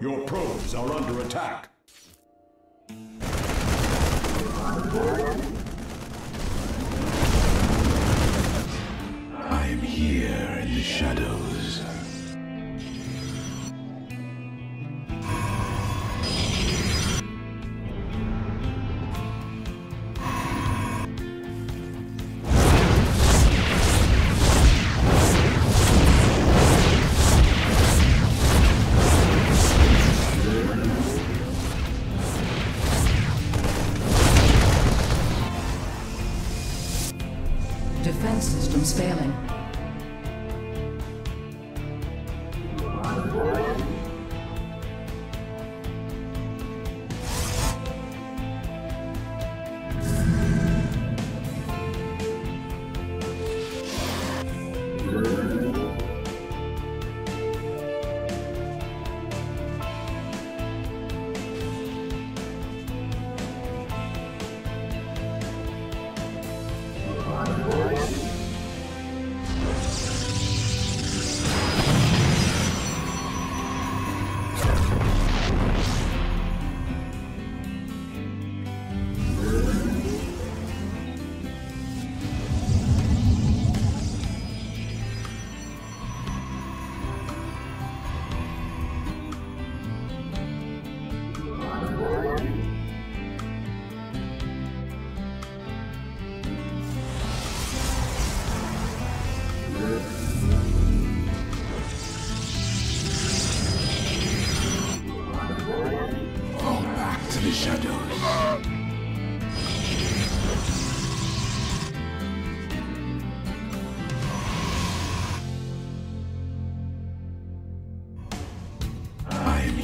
Your probes are under attack. I am here in the shadows. Defense systems failing.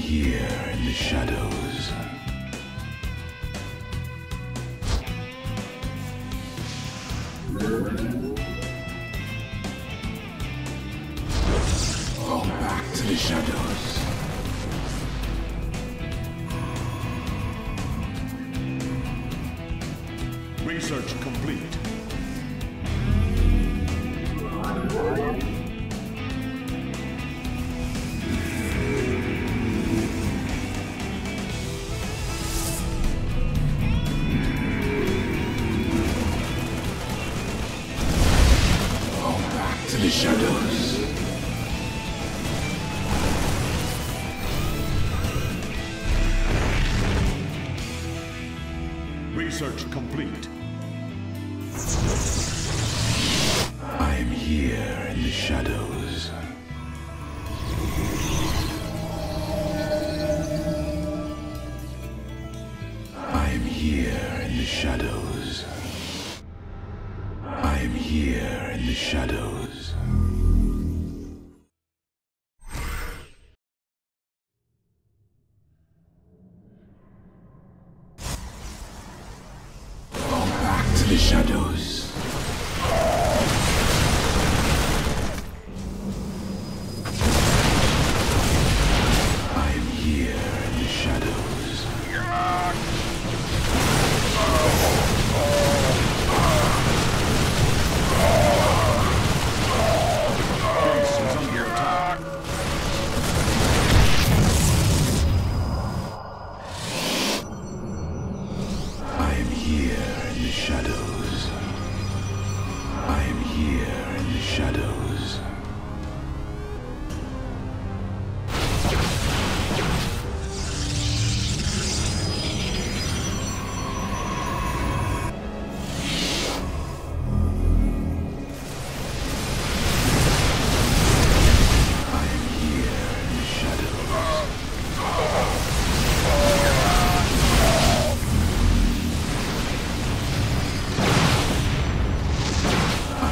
here in the shadows. Fall back to the shadows. Research complete. The shadows. Research complete. I am here in the shadows. I am here in the shadows. I am here in the shadows.